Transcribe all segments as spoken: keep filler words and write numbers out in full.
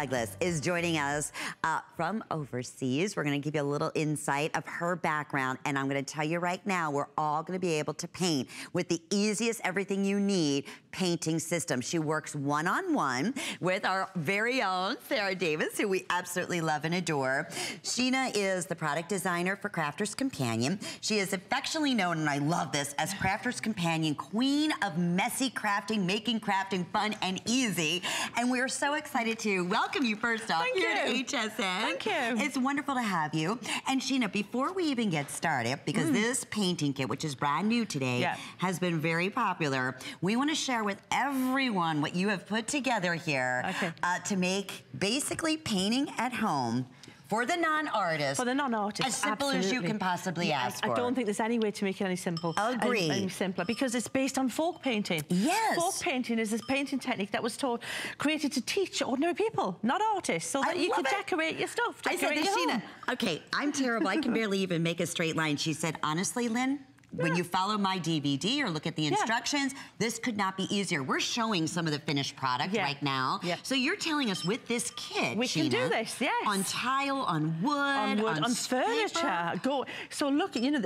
Douglass is joining us uh, from overseas. We're going to give you a little insight of her background, and I'm going to tell you right now, we're all going to be able to paint with the easiest everything you need painting system. She works one-on-one with our very own Sarah Davis, who we absolutely love and adore. Sheena is the product designer for Crafter's Companion. She is affectionately known, and I love this, as Crafter's Companion, queen of messy crafting, making crafting fun and easy. And we're so excited to welcome you first off here at H S N. Thank you. It's wonderful to have you. And Sheena, before we even get started, because mm. this painting kit, which is brand new today, yeah. has been very popular, we want to share with everyone what you have put together here okay. uh, to make basically painting at home for the non-artist. For the non-artist, As simple absolutely. as you can possibly yeah, ask for. I don't think there's any way to make it any simple. Agree. Any, any simpler, because it's based on folk painting. Yes. Folk painting is this painting technique that was taught, created to teach ordinary people, not artists, so that I you could it. decorate your stuff, decorate I said to Sheena, okay, I'm terrible, I can barely even make a straight line. She said, honestly, Lynn, when yeah. you follow my D V D or look at the instructions, yeah. this could not be easier. We're showing some of the finished product yeah. right now. Yeah. So you're telling us with this kit, we Sheena, can do this, yes. on tile, on wood, on, wood, on, on furniture. Go. So look, you know,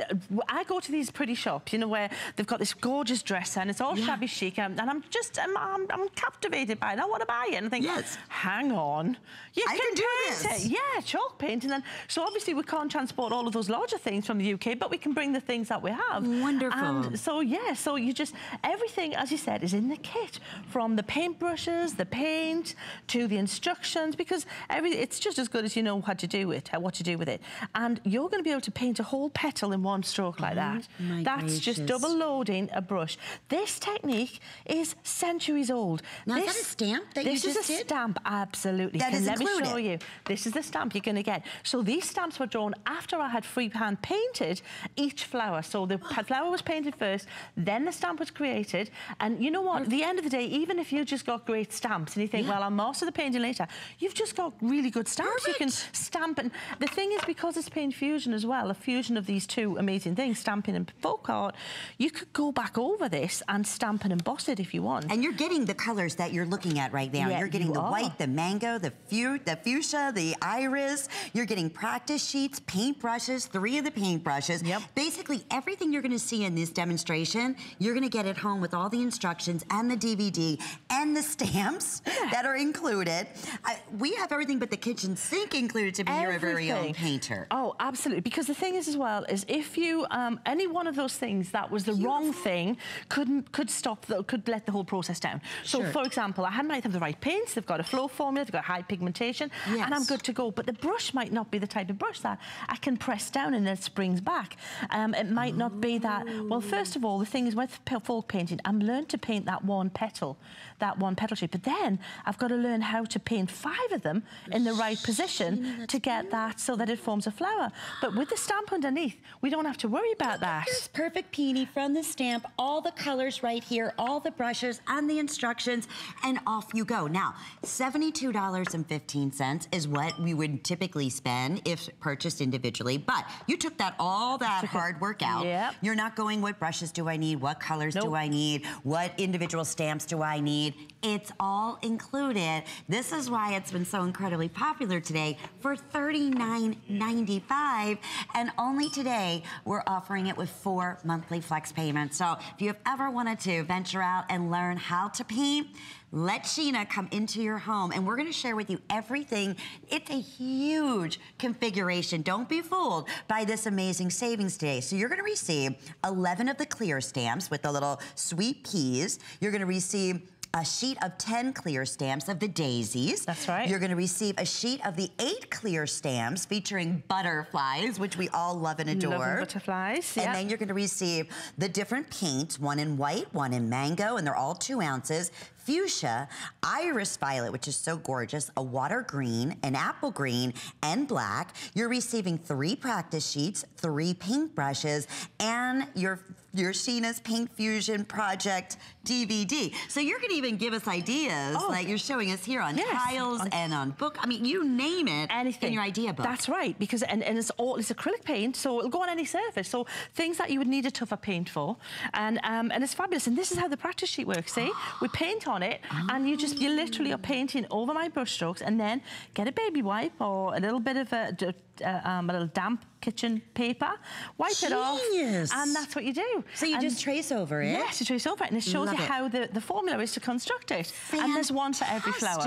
I go to these pretty shops, you know, where they've got this gorgeous dresser and it's all yeah. shabby chic, and, and I'm just, I'm, I'm, I'm captivated by it. I want to buy it. And I think, yes. hang on, you I can, can do paint this. It. Yeah, chalk paint. And then, so obviously we can't transport all of those larger things from the U K, but we can bring the things that we have. Wonderful. And so yeah, so you just, everything, as you said, is in the kit, from the paintbrushes, the paint, to the instructions, because every, it's just as good as you know how to do it, what to do with it. And you're going to be able to paint a whole petal in one stroke like that. My That's gracious. just double loading a brush. This technique is centuries old. Now, this, is that a stamp that you just did? This is a stamp, absolutely. That is included. Let me show you. This is the stamp you're going to get. So these stamps were drawn after I had freehand painted each flower. So the The flower was painted first, then the stamp was created, and you know what, at the end of the day, even if you just got great stamps and you think, yeah. well, I'll master the painting later, you've just got really good stamps. Perfect. You can stamp, and the thing is, because it's paint fusion as well, a fusion of these two amazing things, stamping and folk art, you could go back over this and stamp and emboss it if you want. And you're getting the colors that you're looking at right now. Yeah, you're getting you the are. white, the mango, the, fu the fuchsia, the iris, you're getting practice sheets, paint brushes, three of the paint brushes, yep. basically everything you're going to see in this demonstration, you're going to get it home with all the instructions and the D V D and the stamps yeah. that are included. I, we have everything but the kitchen sink included to be everything. your very own painter. Oh, absolutely. Because the thing is as well is if you um, any one of those things that was the Beautiful. wrong thing could could stop the, could let the whole process down. So sure. for example, I had might have the right paints, they've got a flow formula, they've got high pigmentation, yes. and I'm good to go. But the brush might not be the type of brush that I can press down and it springs back. Um, it might mm. not be that. Well, first of all, the thing is with folk painting, I'm learned to paint that one petal, that one petal shape, but then I've got to learn how to paint five of them in the right position to get that so that it forms a flower. But with the stamp underneath, we don't have to worry about that. Here's perfect peony from the stamp, all the colors right here, all the brushes and the instructions, and off you go. Now, seventy-two dollars and fifteen cents is what we would typically spend if purchased individually, but you took that all that hard work out. Yeah. You're not going, what brushes do I need? What colors nope. do I need? What individual stamps do I need? It's all included. This is why it's been so incredibly popular today for thirty-nine ninety-five. And only today, we're offering it with four monthly flex payments. So if you've ever wanted to venture out and learn how to paint, let Sheena come into your home, and we're going to share with you everything. It's a huge configuration. Don't be fooled by this amazing savings today. So you're going to receive eleven of the clear stamps with the little sweet peas. You're going to receive a sheet of ten clear stamps of the daisies. That's right. You're gonna receive a sheet of the eight clear stamps featuring butterflies, which we all love and adore. Love butterflies, yeah. And then you're gonna receive the different paints, one in white, one in mango, and they're all two ounces. Fuchsia, iris violet, which is so gorgeous, a water green, an apple green, and black. You're receiving three practice sheets, three paint brushes, and your, your Sheena's Paint Fusion Project D V D. So you're gonna even give us ideas, oh, like you're showing us here on yes, tiles on, and on book. I mean, you name it, anything in your idea book. That's right, because and, and it's all it's acrylic paint, so it'll go on any surface. So things that you would need a tougher paint for, and um, and it's fabulous. And this is how the practice sheet works. See, we paint on. on it, oh. and you just, you literally are painting over my brush strokes, and then get a baby wipe or a little bit of a, a, um, a little damp kitchen paper, wipe Genius. It off, and that's what you do. So you and just trace over it? Yes, you trace over it, and it shows Love you it. How the, the formula is to construct it. Fantastic. And there's one for every flower.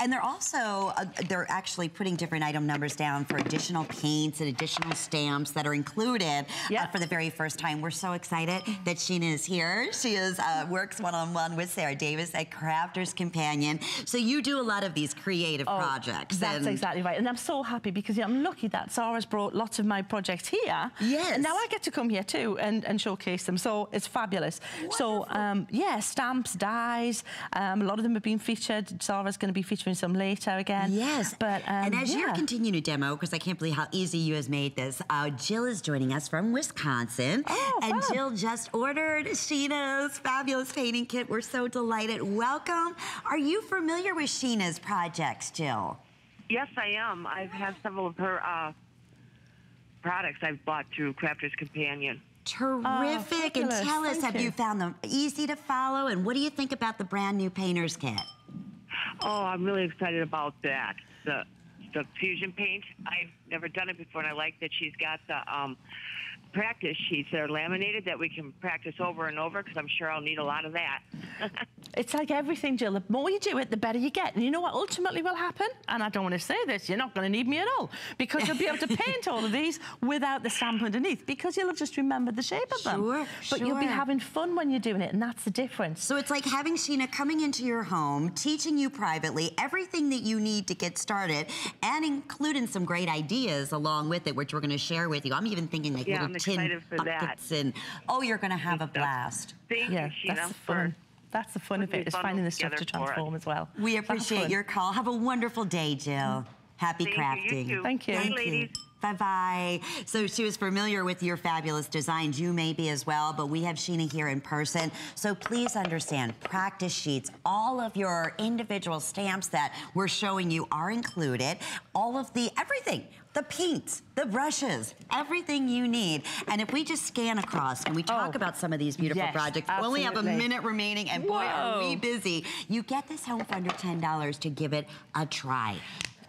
And they're also, uh, they're actually putting different item numbers down for additional paints and additional stamps that are included yeah. uh, for the very first time. We're so excited that Sheena is here. She is uh, works one-on-one with Sarah Davis at Crafter's Companion. So you do a lot of these creative oh, projects. That's and exactly right. And I'm so happy because yeah, I'm lucky that Sarah's brought lots of my projects here. Yes. And now I get to come here too and, and showcase them. So it's fabulous. Wonderful. So um, yeah, stamps, dyes, um, a lot of them have been featured. Sarah's going to be featuring some later again. Yes. But, um, and as yeah. you're continuing to demo, because I can't believe how easy you has made this, uh, Jill is joining us from Wisconsin. Oh, and fun. Jill just ordered Sheena's fabulous painting kit. We're so delighted. Welcome. Are you familiar with Sheena's projects, Jill? Yes, I am. I've had several of her uh, products I've bought through Crafter's Companion. Terrific. Oh, and tell us, Thank have you. you found them easy to follow? And what do you think about the brand new painter's kit? Oh, I'm really excited about that. The the fusion paint, I've never done it before, and I like that she's got the um, practice sheets that are laminated that we can practice over and over, because I'm sure I'll need a lot of that. It's like everything, Jill. The more you do it, the better you get. And you know what ultimately will happen? And I don't want to say this, you're not going to need me at all, because you'll be able to paint all of these without the stamp underneath, because you'll have just remembered the shape of them. Sure, But sure. you'll be having fun when you're doing it, and that's the difference. So it's like having Sheena coming into your home, teaching you privately everything that you need to get started, and including some great ideas along with it, which we're going to share with you. I'm even thinking like yeah, little tin buckets that. and, oh, you're going to have and a stuff. blast. Thank yeah, you, Sheena, for... That's the fun of it, is finding the stuff to transform as well. We appreciate your call. Have a wonderful day, Jill. Happy crafting. Thank you. Thank you. Bye-bye. So she was familiar with your fabulous designs. You may be as well, but we have Sheena here in person. So please understand, practice sheets, all of your individual stamps that we're showing you are included. All of the, everything, the paints, the brushes, everything you need. And if we just scan across and we talk oh, about some of these beautiful yes, projects, we only have a minute remaining, and boy, Whoa. are we busy. You get this home for under ten dollars to give it a try.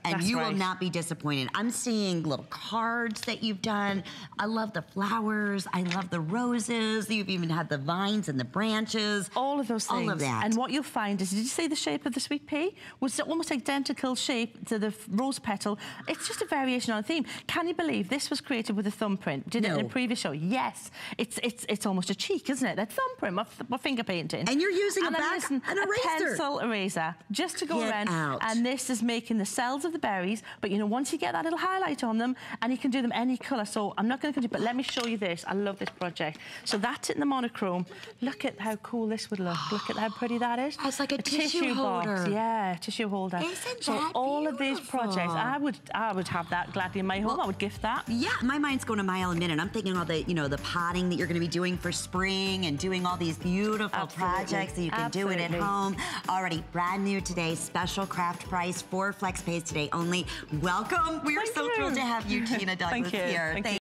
And That's you right. will not be disappointed. I'm seeing little cards that you've done. I love the flowers. I love the roses. You've even had the vines and the branches. All of those things. All of that. And what you'll find is, did you see the shape of the sweet pea? Was almost identical shape to the rose petal. It's just a variation on a theme. Can you believe this was created with a thumbprint? Did no. it in a previous show? Yes. It's it's it's almost a cheek, isn't it? That thumbprint, my, my finger painting. And you're using and a, back, using an eraser. a pencil eraser just to go Get around. Out. And this is making the cells of the berries, but you know, once you get that little highlight on them, and you can do them any color. So I'm not going to do, but let me show you this. I love this project. So that's it in the monochrome. Look at how cool this would look. Look at how pretty that is. It's like a, a tissue, tissue holder. Box. Yeah, tissue holder. Isn't so that all beautiful? Of these projects, I would, I would have that gladly in my home. Well, I would gift that. Yeah, my mind's going a mile a minute. I'm thinking all the, you know, the potting that you're going to be doing for spring, and doing all these beautiful Absolutely. Projects that you can Absolutely. Do it at home. Already brand new today, special craft price for FlexPays today only. Welcome. We are Thank so you. Thrilled to have you, Sheena Douglass, Thank you. Here. Thank Thank you.